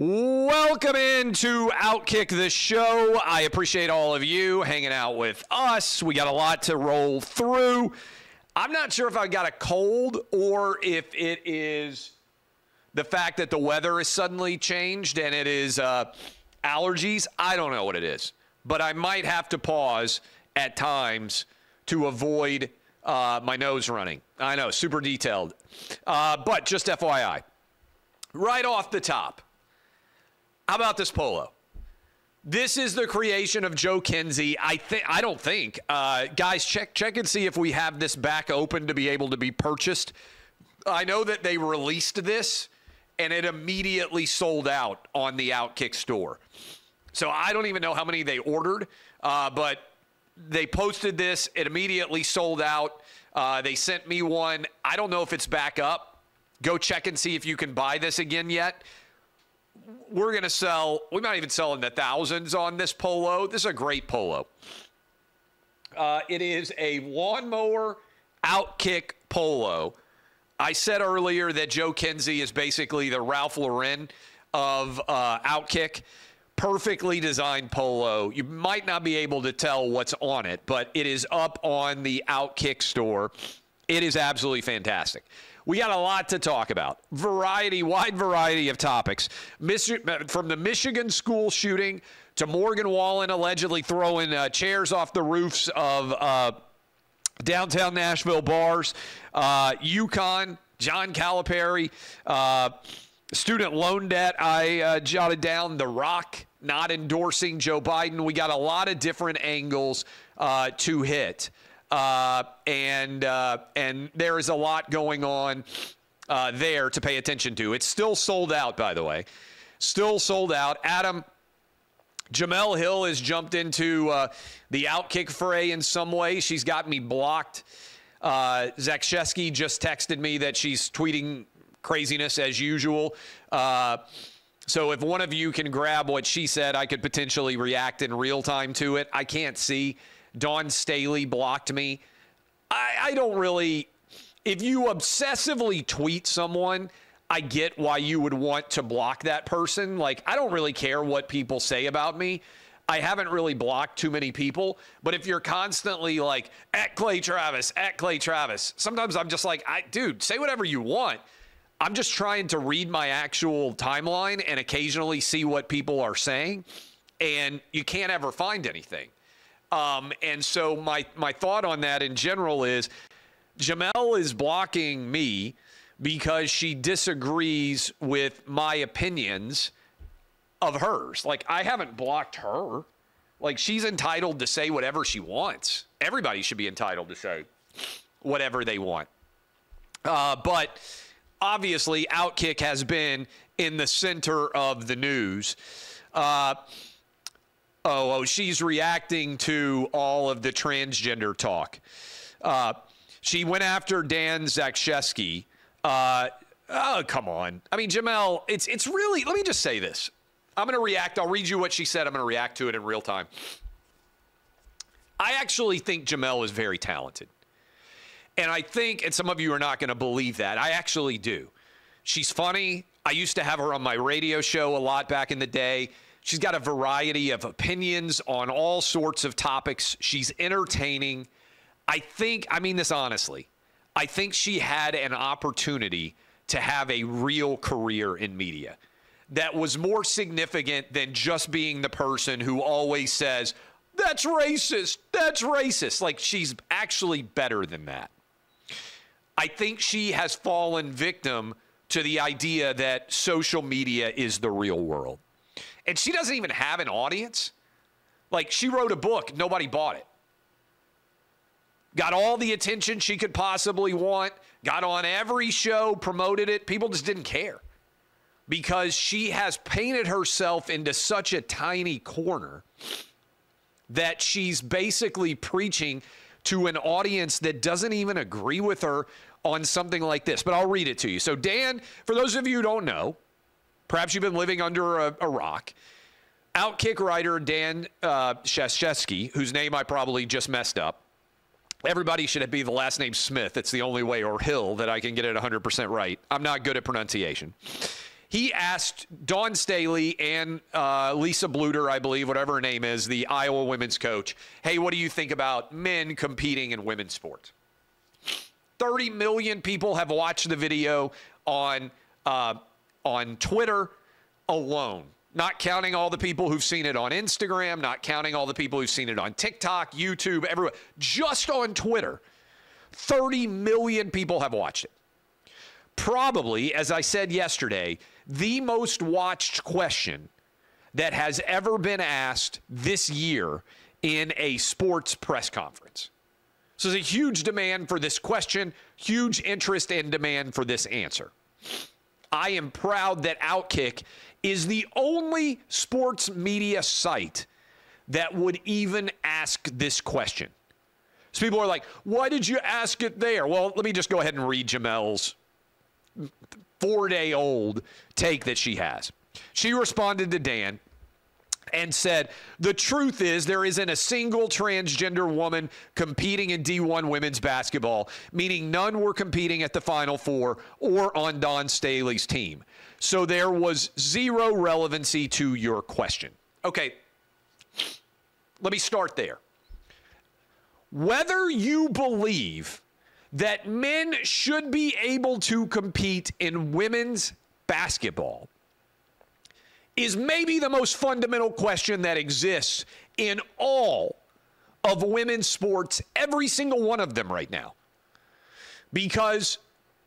Welcome into OutKick the show. I appreciate all of you hanging out with us. We got a lot to roll through. I'm not sure if I got a cold or if it is the fact that the weather is suddenly changed and it is allergies. I don't know what it is, but I might have to pause at times to avoid my nose running. I know, super detailed, but just FYI. Right off the top. How about this polo? This is the creation of Joe Kenzie. I don't think. Guys, check and see if we have this back open to be able to be purchased. I know that they released this, and it immediately sold out on the OutKick store. So I don't even know how many they ordered, but they posted this. It immediately sold out. They sent me one. I don't know if it's back up. Go check and see if you can buy this again yet. We're going to sell, we might even sell in the thousands on this polo. This is a great polo. It is a lawnmower OutKick polo. I said earlier that Joe Kenzie is basically the Ralph Lauren of OutKick. Perfectly designed polo. You might not be able to tell what's on it, but it is up on the OutKick store. It is absolutely fantastic. We got a lot to talk about. Wide variety of topics. From the Michigan school shooting to Morgan Wallen allegedly throwing chairs off the roofs of downtown Nashville bars, UConn, John Calipari, student loan debt. I jotted down The Rock not endorsing Joe Biden. We got a lot of different angles to hit. And there is a lot going on there to pay attention to. It's still sold out, by the way. Still sold out. Jemele Hill has jumped into the OutKick fray in some way. She's got me blocked. Zaksheski just texted me that she's tweeting craziness as usual. So if one of you can grab what she said, I could potentially react in real time to it. I can't see. Dawn Staley blocked me. I don't really, if you obsessively tweet someone, I get why you would want to block that person. Like, I don't really care what people say about me. I haven't really blocked too many people. But if you're constantly like, at Clay Travis, sometimes I'm just like, dude, say whatever you want. I'm just trying to read my actual timeline and occasionally see what people are saying. And you can't ever find anything. And so my thought on that in general is Jemele is blocking me because she disagrees with my opinions of hers. Like, I haven't blocked her. Like, she's entitled to say whatever she wants. Everybody should be entitled to say whatever they want. But obviously OutKick has been in the center of the news. She's reacting to all of the transgender talk. She went after Dan Zaksheski. Oh, come on. I mean, Jemele, it's really, let me just say this. I'm going to react. I'll read you what she said. I'm going to react to it in real time. I actually think Jemele is very talented. And I think, and some of you are not going to believe that. I actually do. She's funny. I used to have her on my radio show a lot back in the day. She's got a variety of opinions on all sorts of topics. She's entertaining. I mean this honestly, I think she had an opportunity to have a real career in media that was more significant than just being the person who always says, that's racist, that's racist. Like, she's actually better than that. I think she has fallen victim to the idea that social media is the real world. And she doesn't even have an audience. Like, she wrote a book. Nobody bought it. Got all the attention she could possibly want. Got on every show, promoted it. People just didn't care because she has painted herself into such a tiny corner that she's basically preaching to an audience that doesn't even agree with her on something like this. But I'll read it to you. So Dan, for those of you who don't know, perhaps you've been living under a rock. OutKick writer Dan Zaksheski, whose name I probably just messed up. Everybody should be the last name Smith. It's the only way, or Hill, that I can get it 100% right. I'm not good at pronunciation. He asked Dawn Staley and Lisa Bluter, I believe, whatever her name is, the Iowa women's coach, hey, what do you think about men competing in women's sports? 30 million people have watched the video on Twitter alone, not counting all the people who've seen it on Instagram, not counting all the people who've seen it on TikTok, YouTube, everywhere. Just on Twitter, 30 million people have watched it. Probably, as I said yesterday, the most watched question that has ever been asked this year in a sports press conference. So there's a huge demand for this question, huge interest and demand for this answer. I am proud that OutKick is the only sports media site that would even ask this question. So people are like, why did you ask it there? Well, let me just go ahead and read Jemele's four-day-old take that she has. She responded to Dan and said, the truth is there isn't a single transgender woman competing in D1 women's basketball, meaning none were competing at the Final Four or on Dawn Staley's team. So there was zero relevancy to your question. Okay, let me start there. Whether you believe that men should be able to compete in women's basketball is maybe the most fundamental question that exists in all of women's sports, every single one of them right now. Because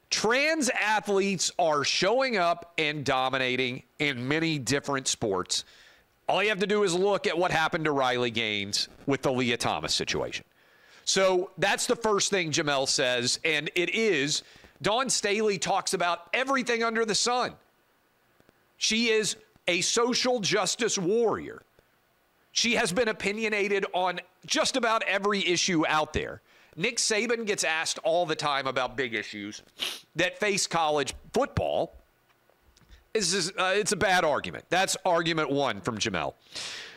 trans athletes are showing up and dominating in many different sports. All you have to do is look at what happened to Riley Gaines with the Leah Thomas situation. So that's the first thing Jemele says, and it is. Dawn Staley talks about everything under the sun. She is a social justice warrior. She has been opinionated on just about every issue out there. Nick Saban gets asked all the time about big issues that face college football. It's a bad argument. That's argument one from Jemele.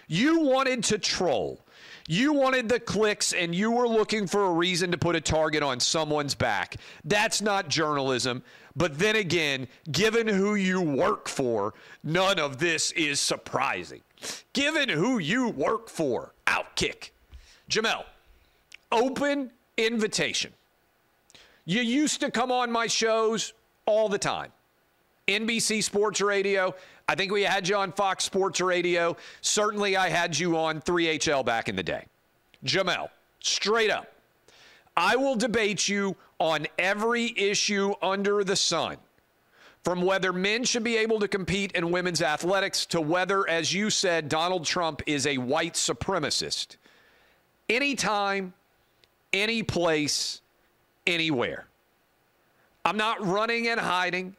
You wanted to troll. You wanted the clicks, and you were looking for a reason to put a target on someone's back. That's not journalism. But then again, given who you work for, none of this is surprising. Given who you work for, OutKick. Jemele, open invitation. You used to come on my shows all the time. NBC Sports Radio. I think we had you on Fox Sports Radio. Certainly I had you on 3HL back in the day. Jemele, straight up, I will debate you on every issue under the sun, from whether men should be able to compete in women's athletics to whether, as you said, Donald Trump is a white supremacist. Anytime, any place, anywhere. I'm not running and hiding.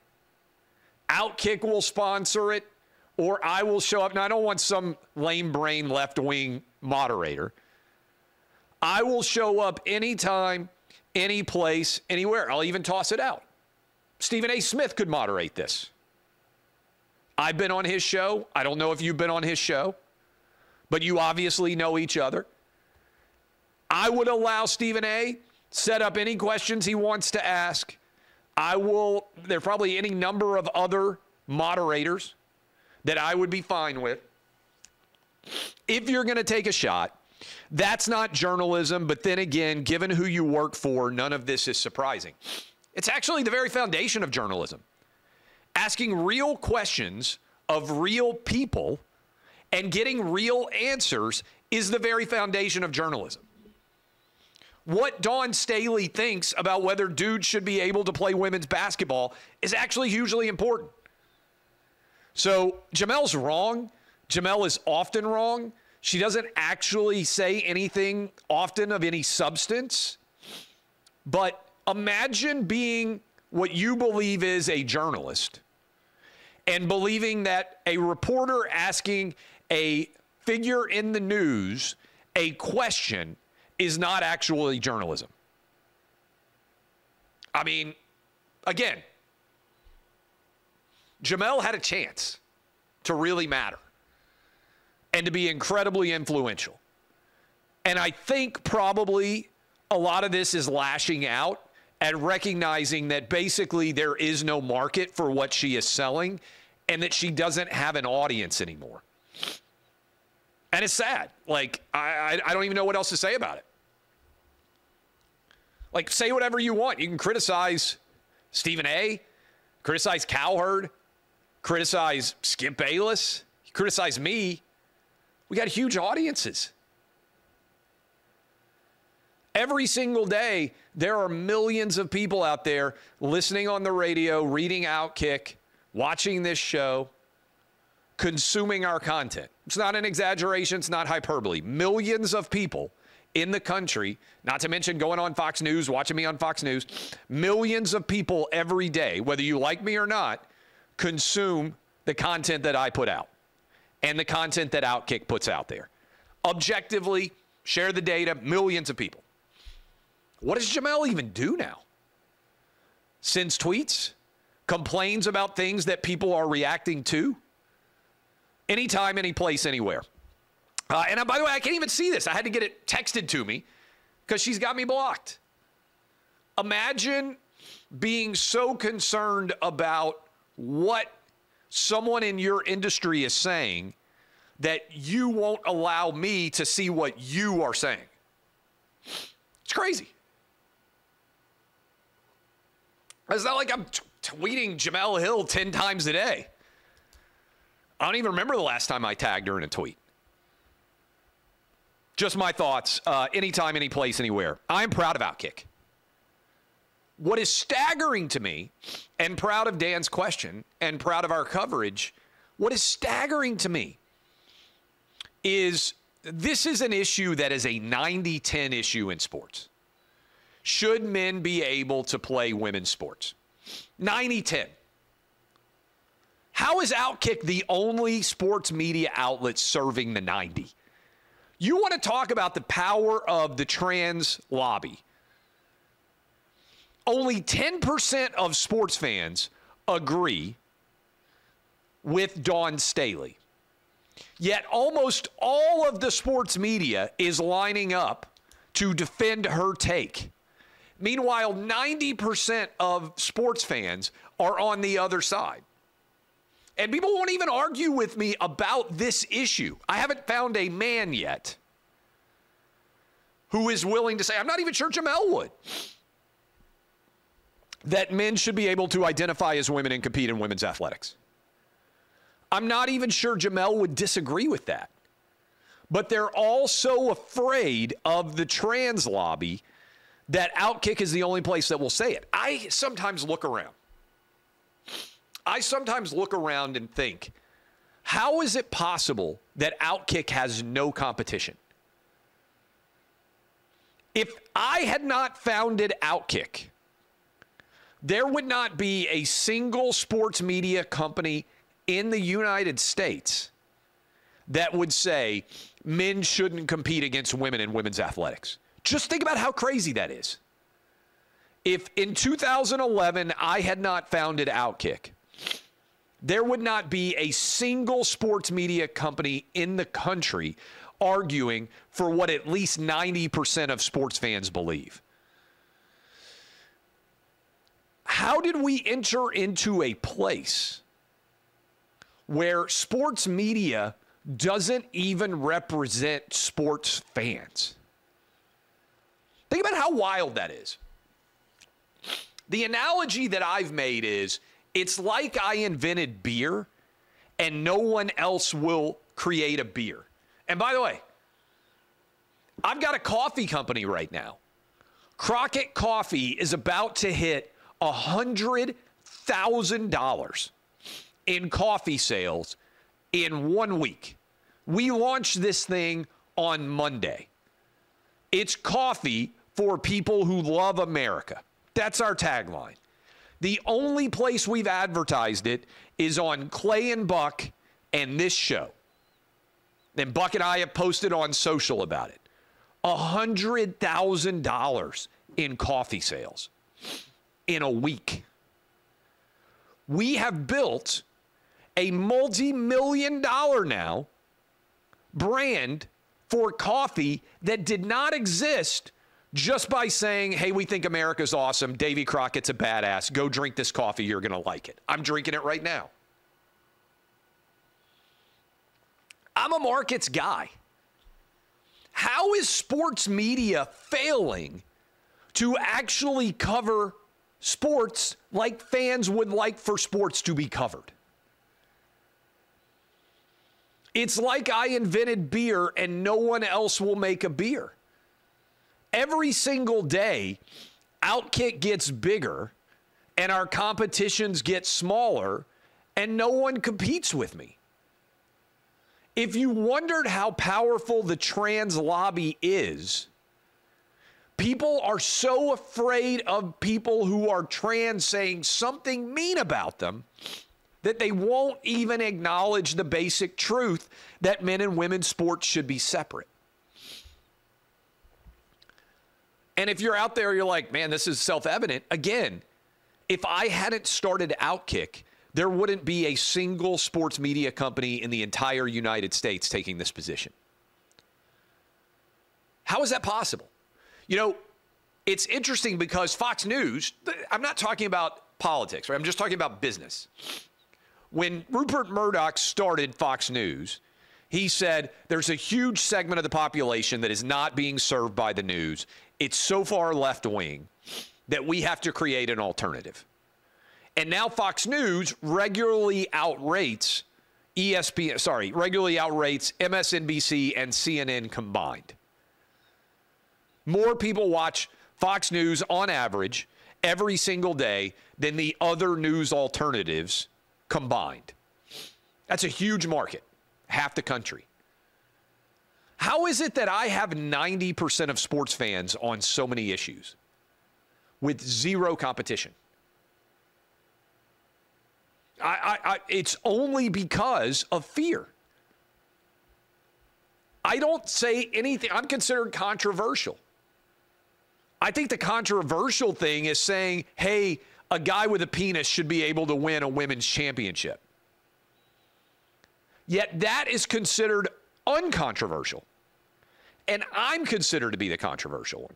OutKick will sponsor it, or I will show up. Now, I don't want some lame brain left-wing moderator. I will show up anytime, any place, anywhere. I'll even toss it out. Stephen A. Smith could moderate this. I've been on his show. I don't know if you've been on his show, but you obviously know each other. I would allow Stephen A. set up any questions he wants to ask. I will, there are probably any number of other moderators that I would be fine with. If you're going to take a shot, that's not journalism. But then again, given who you work for, none of this is surprising. It's actually the very foundation of journalism. Asking real questions of real people and getting real answers is the very foundation of journalism. What Dawn Staley thinks about whether dudes should be able to play women's basketball is actually hugely important. So Jemele's wrong. Jemele is often wrong. She doesn't actually say anything often of any substance. But imagine being what you believe is a journalist and believing that a reporter asking a figure in the news a question is not actually journalism. I mean, again, Jemele had a chance to really matter and to be incredibly influential. And I think probably a lot of this is lashing out and recognizing that basically there is no market for what she is selling and that she doesn't have an audience anymore. And it's sad. Like, I don't even know what else to say about it. Like, say whatever you want. You can criticize Stephen A., criticize Cowherd, criticize Skip Bayless, criticize me. We got huge audiences. Every single day, there are millions of people out there listening on the radio, reading OutKick, watching this show, consuming our content. It's not an exaggeration. It's not hyperbole. Millions of people in the country, not to mention going on Fox News, watching me on Fox News, millions of people every day, whether you like me or not, consume the content that I put out and the content that OutKick puts out there. Objectively, share the data, millions of people. What does Jemele even do now? Sends tweets, complains about things that people are reacting to. Anytime, any place, anywhere. And by the way, I can't even see this. I had to get it texted to me because she's got me blocked. Imagine being so concerned about what someone in your industry is saying that you won't allow me to see what you are saying. It's crazy. It's not like I'm tweeting Jemele Hill 10 times a day. I don't even remember the last time I tagged her in a tweet. Just my thoughts, anytime, any place, anywhere. I'm proud of OutKick. What is staggering to me, and proud of Dan's question, and proud of our coverage, what is staggering to me is this is an issue that is a 90-10 issue in sports. Should men be able to play women's sports? 90-10. How is OutKick the only sports media outlet serving the 90? You want to talk about the power of the trans lobby. Only 10% of sports fans agree with Dawn Staley. Yet almost all of the sports media is lining up to defend her take. Meanwhile, 90% of sports fans are on the other side. And people won't even argue with me about this issue. I haven't found a man yet who is willing to say, I'm not even sure Jemele would, that men should be able to identify as women and compete in women's athletics. I'm not even sure Jemele would disagree with that. But they're all so afraid of the trans lobby that OutKick is the only place that will say it. I sometimes look around. I sometimes look around and think, how is it possible that OutKick has no competition? If I had not founded OutKick, there would not be a single sports media company in the United States that would say men shouldn't compete against women in women's athletics. Just think about how crazy that is. If in 2011 I had not founded OutKick, there would not be a single sports media company in the country arguing for what at least 90% of sports fans believe. How did we enter into a place where sports media doesn't even represent sports fans? Think about how wild that is. The analogy that I've made is, it's like I invented beer and no one else will create a beer. And by the way, I've got a coffee company right now. Crockett Coffee is about to hit $100,000 in coffee sales in 1 week. We launched this thing on Monday. It's coffee for people who love America. That's our tagline. The only place we've advertised it is on Clay and Buck and this show. And Buck and I have posted on social about it. $100,000 in coffee sales in a week. We have built a multi-million-dollar now brand for coffee that did not exist just by saying, hey, we think America's awesome. Davy Crockett's a badass. Go drink this coffee. You're going to like it. I'm drinking it right now. I'm a markets guy. How is sports media failing to actually cover sports like fans would like for sports to be covered? It's like I invented beer and no one else will make a beer. Every single day, OutKick gets bigger and our competitions get smaller and no one competes with me. If you wondered how powerful the trans lobby is, people are so afraid of people who are trans saying something mean about them that they won't even acknowledge the basic truth that men and women's sports should be separate. And if you're out there, you're like, man, this is self-evident. Again, if I hadn't started OutKick, there wouldn't be a single sports media company in the entire United States taking this position. How is that possible? You know, it's interesting because Fox News, I'm not talking about politics, right? I'm just talking about business. When Rupert Murdoch started Fox News, he said there's a huge segment of the population that is not being served by the news. It's so far left wing that we have to create an alternative. And now Fox News regularly outrates ESPN, regularly outrates MSNBC and CNN combined. More people watch Fox News on average every single day than the other news alternatives combined. That's a huge market, half the country. How is it that I have 90% of sports fans on so many issues with zero competition? It's only because of fear. I don't say anything. I'm considered controversial. I think the controversial thing is saying, hey, a guy with a penis should be able to win a women's championship. Yet that is considered uncontroversial. And I'm considered to be the controversial one.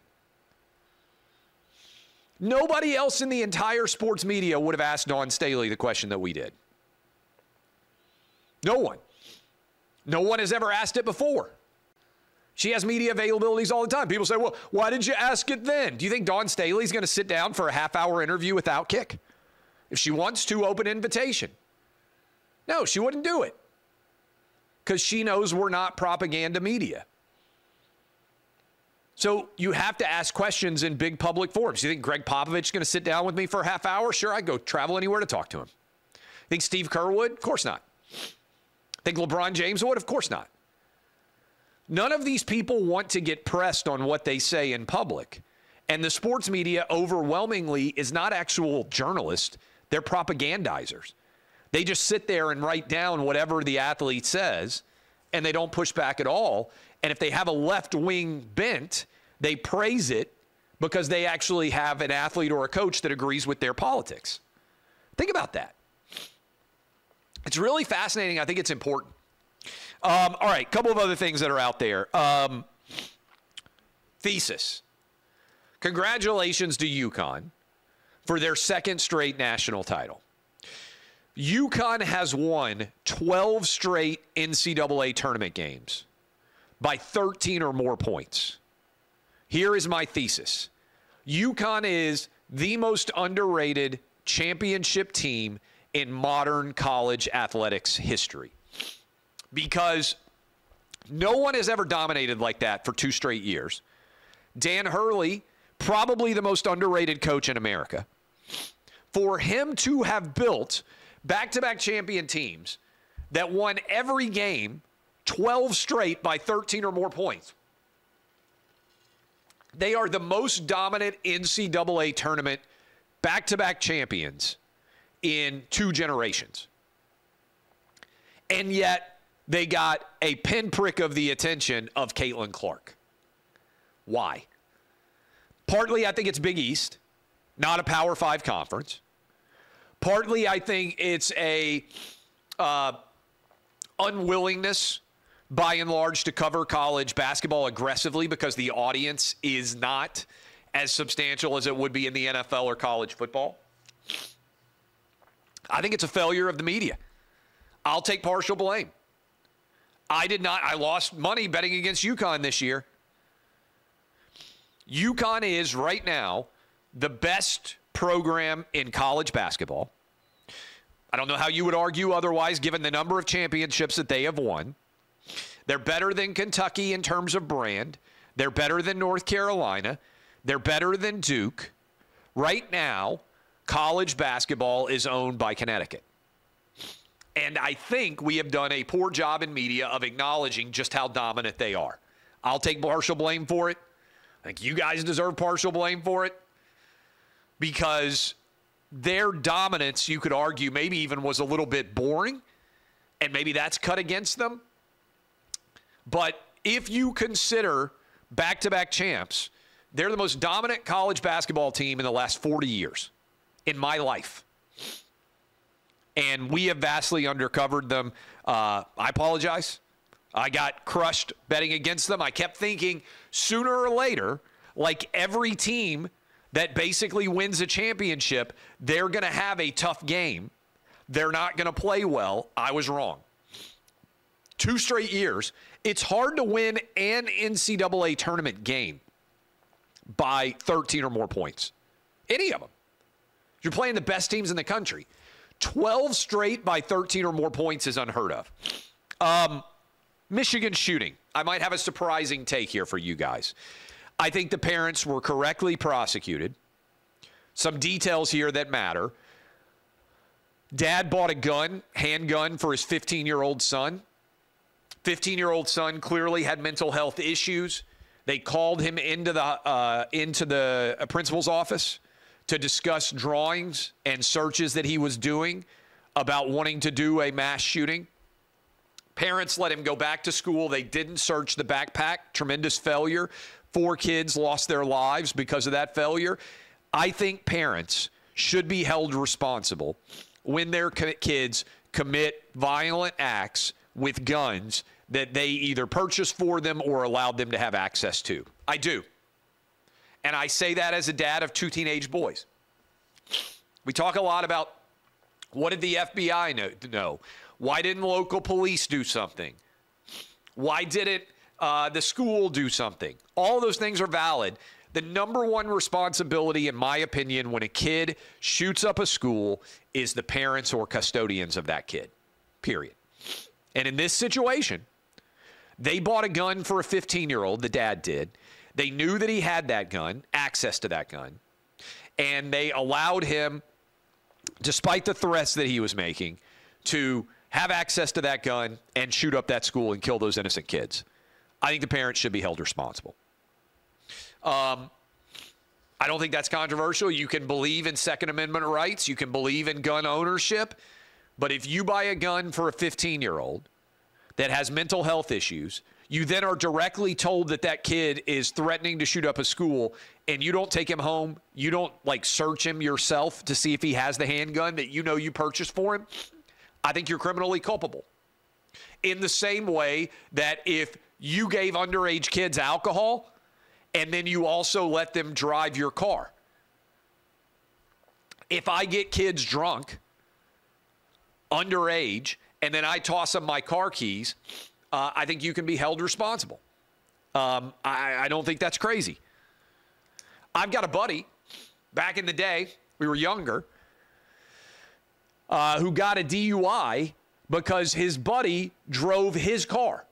Nobody else in the entire sports media would have asked Dawn Staley the question that we did. No one. No one has ever asked it before. She has media availabilities all the time. People say, well, why did you ask it then? Do you think Dawn Staley's going to sit down for a half-hour interview with OutKick? If she wants to, open invitation. No, she wouldn't do it. Because she knows we're not propaganda media. So you have to ask questions in big public forums. You think Greg Popovich is going to sit down with me for a half hour? Sure, I'd go travel anywhere to talk to him. Think Steve Kerr would? Of course not. Think LeBron James would? Of course not. None of these people want to get pressed on what they say in public. And the sports media overwhelmingly is not actual journalists. They're propagandizers. They just sit there and write down whatever the athlete says, and they don't push back at all. And if they have a left-wing bent, they praise it because they actually have an athlete or a coach that agrees with their politics. Think about that. It's really fascinating. I think it's important. All right, a couple of other things that are out there. Thesis. Congratulations to UConn for their second straight national title. UConn has won 12 straight NCAA tournament games by 13 or more points. Here is my thesis. UConn is the most underrated championship team in modern college athletics history because no one has ever dominated like that for 2 straight years. Dan Hurley, probably the most underrated coach in America. For him to have built back-to-back champion teams that won every game 12 straight by 13 or more points. They are the most dominant NCAA tournament back-to-back champions in 2 generations. And yet they got a pinprick of the attention of Caitlin Clark. Why? Partly I think it's Big East, not a Power 5 conference. Partly I think it's a unwillingness by and large to cover college basketball aggressively because the audience is not as substantial as it would be in the NFL or college football. I think it's a failure of the media. I'll take partial blame. I did not. I lost money betting against UConn this year. UConn is right now the best program in college basketball. I don't know how you would argue otherwise, given the number of championships that they have won. They're better than Kentucky in terms of brand. They're better than North Carolina. They're better than Duke. Right now, college basketball is owned by Connecticut. And I think we have done a poor job in media of acknowledging just how dominant they are. I'll take partial blame for it. I think you guys deserve partial blame for it, because their dominance, you could argue, maybe even was a little bit boring, and maybe that's cut against them. But if you consider back-to-back champs, they're the most dominant college basketball team in the last 40 years in my life. And we have vastly undercovered them. I apologize. I got crushed betting against them. I kept thinking sooner or later, like every team that basically wins a championship, they're going to have a tough game. They're not going to play well. I was wrong. 2 straight years. It's hard to win an NCAA tournament game by 13 or more points. Any of them. You're playing the best teams in the country. 12 straight by 13 or more points is unheard of. Michigan shooting. I might have a surprising take here for you guys. I think the parents were correctly prosecuted. Some details here that matter. Dad bought a gun, handgun, for his 15-year-old son. 15-year-old son clearly had mental health issues. They called him into the principal's office to discuss drawings and searches that he was doing about wanting to do a mass shooting. Parents let him go back to school. They didn't search the backpack. Tremendous failure. 4 kids lost their lives because of that failure. I think parents should be held responsible when their kids commit violent acts with guns that they either purchased for them or allowed them to have access to. I do. And I say that as a dad of 2 teenage boys. We talk a lot about what did the FBI know? Why didn't local police do something? Why didn't the school do something? All those things are valid. The number one responsibility, in my opinion, when a kid shoots up a school is the parents or custodians of that kid, period. And in this situation, they bought a gun for a 15-year-old, the dad did. They knew that he had that gun, access to that gun, and they allowed him, despite the threats that he was making, to have access to that gun and shoot up that school and kill those innocent kids. I think the parents should be held responsible. I don't think that's controversial. You can believe in Second Amendment rights. You can believe in gun ownership. But if you buy a gun for a 15-year-old that has mental health issues, you then are directly told that that kid is threatening to shoot up a school, and you don't take him home. You don't, like, search him yourself to see if he has the handgun that you know you purchased for him. I think you're criminally culpable. In the same way that if you gave underage kids alcohol, and then you also let them drive your car. If I get kids drunk, underage, and then I toss them my car keys, I think you can be held responsible. I don't think that's crazy. I've got a buddy, back in the day, we were younger, who got a DUI because his buddy drove his car.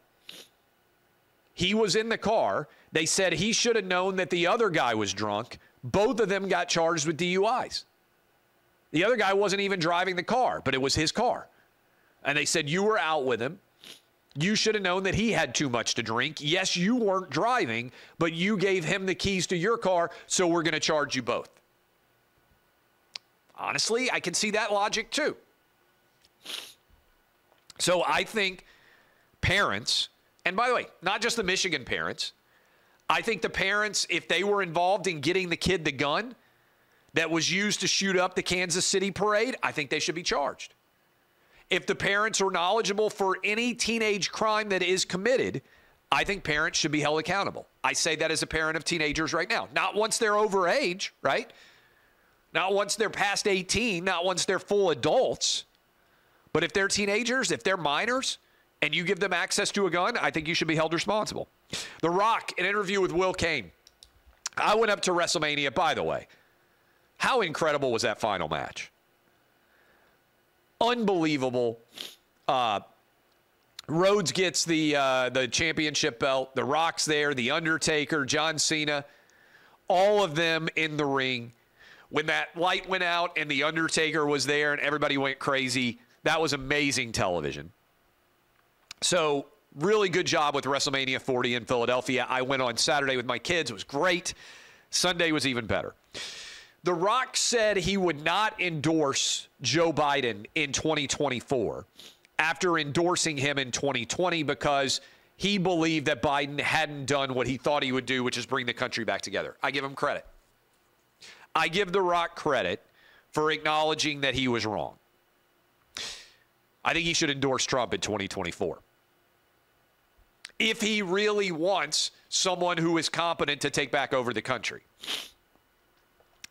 He was in the car. They said he should have known that the other guy was drunk. Both of them got charged with DUIs. The other guy wasn't even driving the car, but it was his car. And they said, you were out with him. You should have known that he had too much to drink. Yes, you weren't driving, but you gave him the keys to your car, so we're going to charge you both. Honestly, I can see that logic too. So I think parents... And by the way, not just the Michigan parents. I think the parents, if they were involved in getting the kid the gun that was used to shoot up the Kansas City parade, I think they should be charged. If the parents are knowledgeable for any teenage crime that is committed, I think parents should be held accountable. I say that as a parent of teenagers right now. Not once they're overage, right? Not once they're past 18, not once they're full adults. But if they're teenagers, if they're minors, and you give them access to a gun, I think you should be held responsible. The Rock, an interview with Will Kane. I went up to WrestleMania, by the way. How incredible was that final match? Unbelievable. Rhodes gets the championship belt. The Rock's there. The Undertaker, John Cena, all of them in the ring. When that light went out and the Undertaker was there and everybody went crazy, that was amazing television. So really good job with WrestleMania 40 in Philadelphia. I went on Saturday with my kids. It was great. Sunday was even better. The Rock said he would not endorse Joe Biden in 2024 after endorsing him in 2020 because he believed that Biden hadn't done what he thought he would do, which is bring the country back together. I give him credit. I give The Rock credit for acknowledging that he was wrong. I think he should endorse Trump in 2024. If he really wants someone who is competent to take back over the country.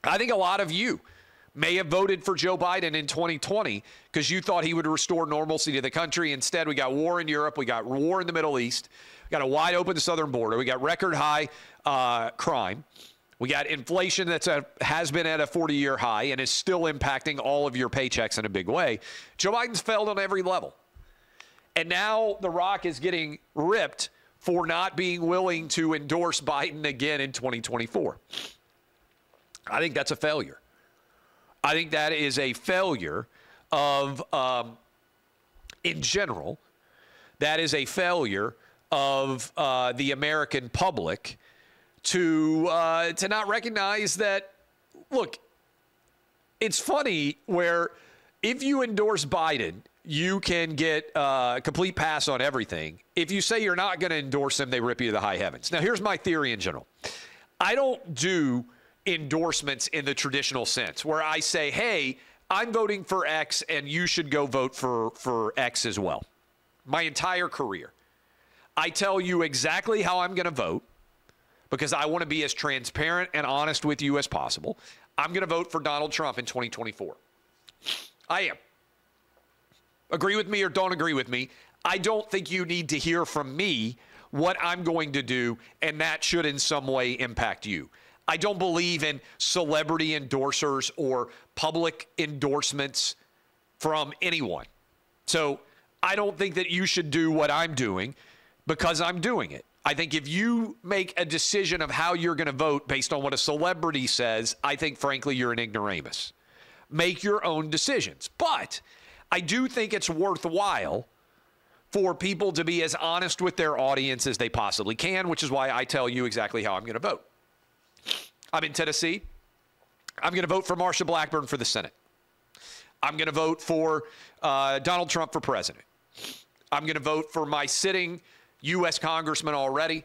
I think a lot of you may have voted for Joe Biden in 2020 because you thought he would restore normalcy to the country. Instead, we got war in Europe. We got war in the Middle East. We got a wide open southern border. We got record high crime. We got inflation that has been at a 40-year high and is still impacting all of your paychecks in a big way. Joe Biden's failed on every level. And now The Rock is getting ripped for not being willing to endorse Biden again in 2024. I think that's a failure. I think that is a failure of, in general, that is a failure of the American public to not recognize that, look, it's funny where if you endorse Biden, you can get a complete pass on everything. If you say you're not going to endorse him, they rip you to the high heavens. Now, here's my theory in general. I don't do endorsements in the traditional sense where I say, hey, I'm voting for X and you should go vote for X as well. My entire career, I tell you exactly how I'm going to vote, because I want to be as transparent and honest with you as possible. I'm going to vote for Donald Trump in 2024. I am. Agree with me or don't agree with me. I don't think you need to hear from me what I'm going to do, and that should in some way impact you. I don't believe in celebrity endorsers or public endorsements from anyone. So I don't think that you should do what I'm doing because I'm doing it. I think if you make a decision of how you're going to vote based on what a celebrity says, I think, frankly, you're an ignoramus. Make your own decisions. But I do think it's worthwhile for people to be as honest with their audience as they possibly can, which is why I tell you exactly how I'm going to vote. I'm in Tennessee. I'm going to vote for Marsha Blackburn for the Senate. I'm going to vote for Donald Trump for president. I'm going to vote for my sitting U.S. Congressman already.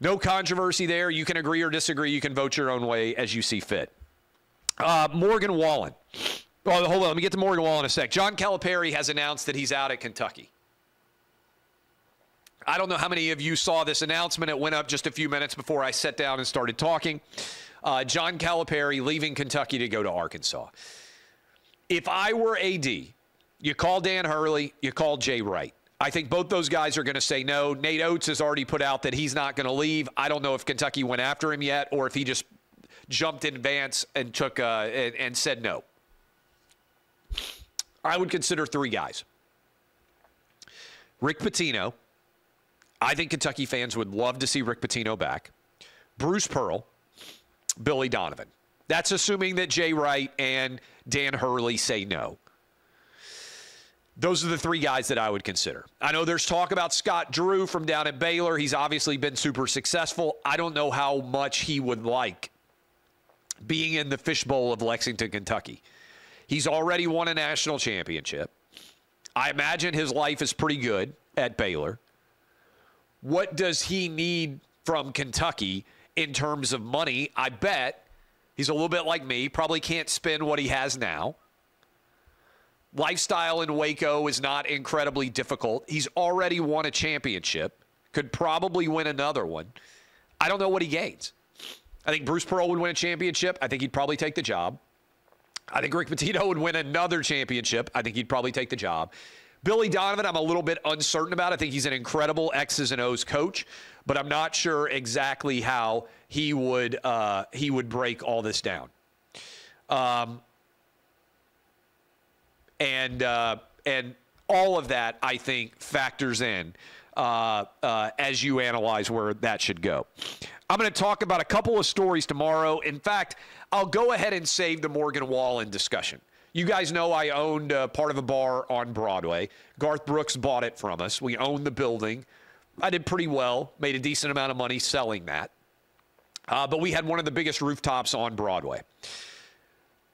No controversy there. You can agree or disagree. You can vote your own way as you see fit. Morgan Wallen. Oh, hold on. Let me get to Morgan Wallen in a sec. John Calipari has announced that he's out at Kentucky. I don't know how many of you saw this announcement. It went up just a few minutes before I sat down and started talking. John Calipari leaving Kentucky to go to Arkansas. If I were AD, you call Dan Hurley, you call Jay Wright. I think both those guys are going to say no. Nate Oates has already put out that he's not going to leave. I don't know if Kentucky went after him yet or if he just jumped in advance and took and said no. I would consider three guys. Rick Pitino. I think Kentucky fans would love to see Rick Pitino back. Bruce Pearl. Billy Donovan. That's assuming that Jay Wright and Dan Hurley say no. Those are the three guys that I would consider. I know there's talk about Scott Drew from down at Baylor. He's obviously been super successful. I don't know how much he would like being in the fishbowl of Lexington, Kentucky. He's already won a national championship. I imagine his life is pretty good at Baylor. What does he need from Kentucky in terms of money? I bet he's a little bit like me, probably can't spend what he has now. Lifestyle in Waco is not incredibly difficult. He's already won a championship, could probably win another one. I don't know what he gains. I think Bruce Pearl would win a championship. I think he'd probably take the job. I think Rick Pitino would win another championship. I think he'd probably take the job. Billy Donovan, I'm a little bit uncertain about. I think he's an incredible X's and O's coach, but I'm not sure exactly how he would break all this down. And all of that, I think, factors in as you analyze where that should go. I'm going to talk about a couple of stories tomorrow. In fact, I'll go ahead and save the Morgan Wallen discussion. You guys know I owned part of a bar on Broadway. Garth Brooks bought it from us. We owned the building. I did pretty well, made a decent amount of money selling that. But we had one of the biggest rooftops on Broadway.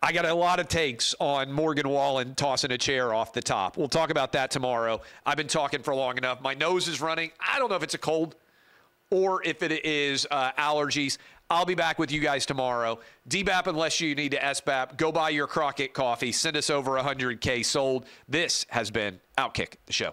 I got a lot of takes on Morgan Wallen tossing a chair off the top. We'll talk about that tomorrow. I've been talking for long enough. My nose is running. I don't know if it's a cold or if it is allergies. I'll be back with you guys tomorrow. DBAP, unless you need to SBAP, go buy your Crockett Coffee. Send us over 100K sold. This has been OutKick, the show.